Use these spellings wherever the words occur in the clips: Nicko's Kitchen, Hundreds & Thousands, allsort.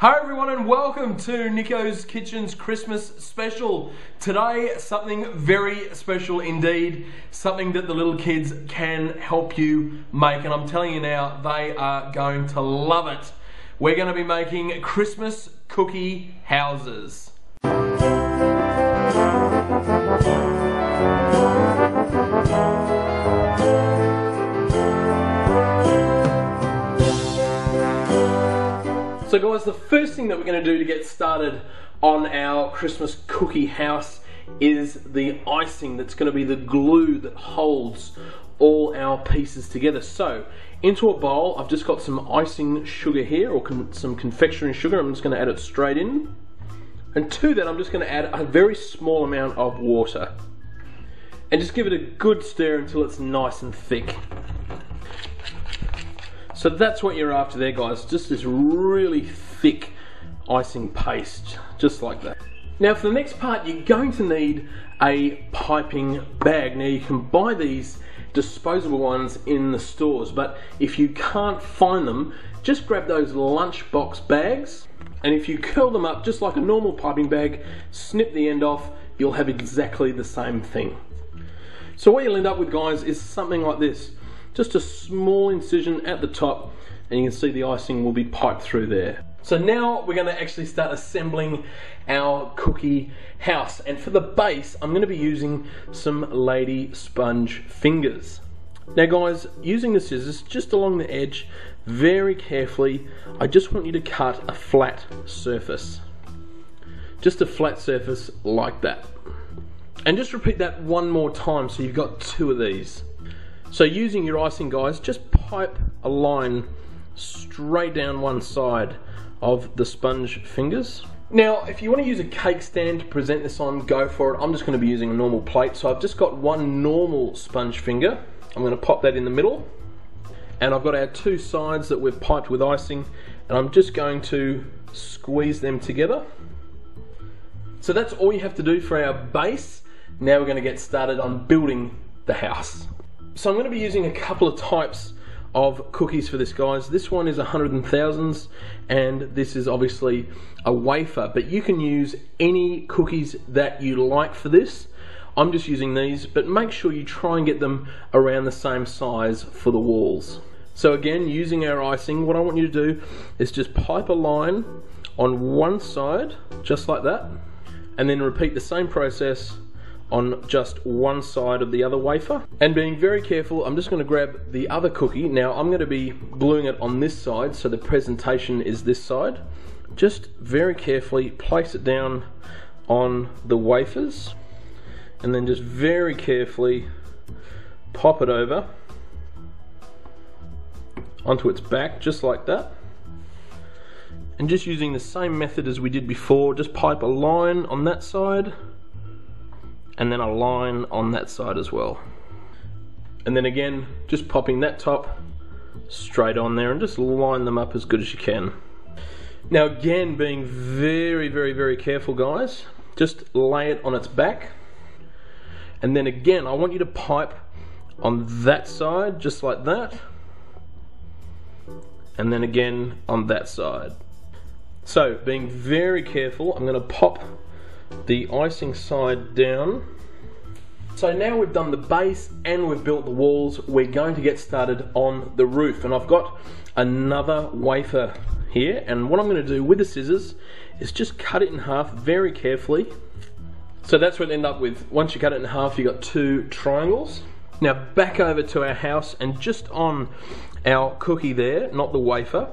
Hi everyone and welcome to Nicko's Kitchen's Christmas special. Today, something very special indeed, something that the little kids can help you make, and I'm telling you now, they are going to love it. We're going to be making Christmas cookie houses. So guys, the first thing that we're going to do to get started on our Christmas cookie house is the icing that's going to be the glue that holds all our pieces together. So into a bowl, I've just got some icing sugar here, or some confectionery sugar. I'm just going to add it straight in. And to that, I'm just going to add a very small amount of water. And just give it a good stir until it's nice and thick. So that's what you're after there, guys, just this really thick icing paste, just like that. Now for the next part, you're going to need a piping bag. Now you can buy these disposable ones in the stores, but if you can't find them, just grab those lunchbox bags, and if you curl them up just like a normal piping bag, snip the end off, you'll have exactly the same thing. So what you'll end up with, guys, is something like this. Just a small incision at the top, and you can see the icing will be piped through there. So now we're going to actually start assembling our cookie house, and for the base I'm going to be using some lady sponge fingers. Now guys, using the scissors just along the edge very carefully, I just want you to cut a flat surface. Just a flat surface like that. And just repeat that one more time, so you've got two of these. So using your icing, guys, just pipe a line straight down one side of the sponge fingers. Now, if you want to use a cake stand to present this on, go for it. I'm just going to be using a normal plate, so I've just got one normal sponge finger. I'm going to pop that in the middle, and I've got our two sides that we've piped with icing, and I'm just going to squeeze them together. So that's all you have to do for our base. Now we're going to get started on building the house. So I'm going to be using a couple of types of cookies for this, guys. This one is 100 and Thousands, and this is obviously a wafer, but you can use any cookies that you like for this. I'm just using these, but make sure you try and get them around the same size for the walls. So again, using our icing, what I want you to do is just pipe a line on one side, just like that, and then repeat the same process on just one side of the other wafer. And being very careful, I'm just going to grab the other cookie. Now I'm going to be gluing it on this side, so the presentation is this side. Just very carefully place it down on the wafers, and then just very carefully pop it over onto its back, just like that. And just using the same method as we did before, just pipe a line on that side, and then a line on that side as well. And then again, just popping that top straight on there, and just line them up as good as you can. Now again, being very, very careful, guys, just lay it on its back. And then again, I want you to pipe on that side, just like that. And then again on that side. So being very careful, I'm gonna pop the icing side down. So now we've done the base and we've built the walls, we're going to get started on the roof. And I've got another wafer here, and what I'm going to do with the scissors is just cut it in half very carefully. So that's what we end up with. Once you cut it in half, you've got two triangles. Now back over to our house, and just on our cookie there, not the wafer,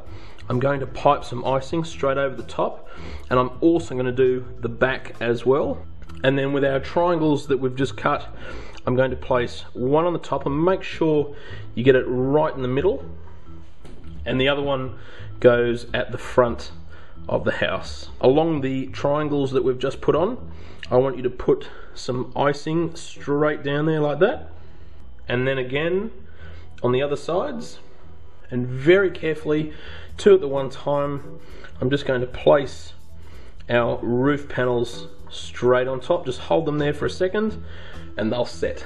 I'm going to pipe some icing straight over the top, and I'm also going to do the back as well. And then with our triangles that we've just cut, I'm going to place one on the top, and make sure you get it right in the middle, and the other one goes at the front of the house. Along the triangles that we've just put on, I want you to put some icing straight down there like that, and then again on the other sides. And very carefully, two at the one time, I'm just going to place our roof panels straight on top. Just hold them there for a second and they'll set.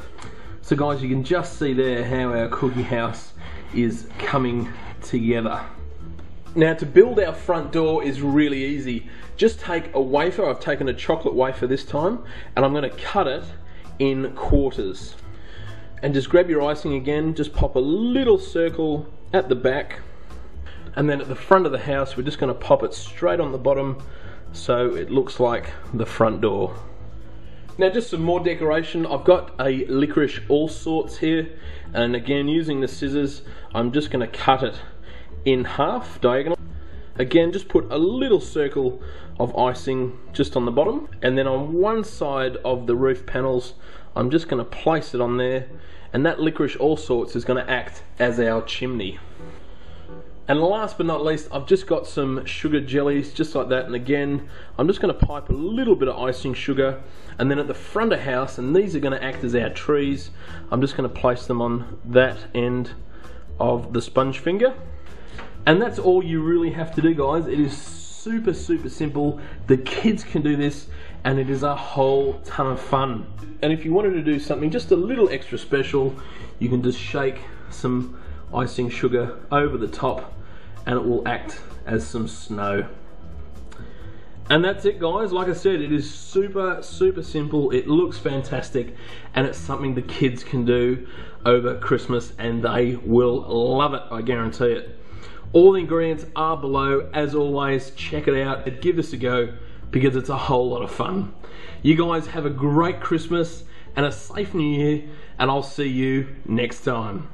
So guys, you can just see there how our cookie house is coming together. Now to build our front door is really easy. Just take a wafer, I've taken a chocolate wafer this time, and I'm going to cut it in quarters. And just grab your icing again, just pop a little circle at the back, and then at the front of the house we're just going to pop it straight on the bottom so it looks like the front door. Now just some more decoration. I've got a licorice all sorts here, and again using the scissors I'm just going to cut it in half diagonal. Again just put a little circle of icing just on the bottom, and then on one side of the roof panels I'm just going to place it on there, and that licorice all sorts is going to act as our chimney. And last but not least, I've just got some sugar jellies just like that, and again I'm just going to pipe a little bit of icing sugar, and then at the front of house, and these are going to act as our trees, I'm just going to place them on that end of the sponge finger. And that's all you really have to do, guys. It is super simple. The kids can do this and it is a whole ton of fun. And if you wanted to do something just a little extra special, you can just shake some icing sugar over the top and it will act as some snow. And that's it, guys. Like I said, it is super simple. It looks fantastic and it's something the kids can do over Christmas and they will love it, I guarantee it. All the ingredients are below. As always, check it out and give this a go because it's a whole lot of fun. You guys have a great Christmas and a safe New Year, and I'll see you next time.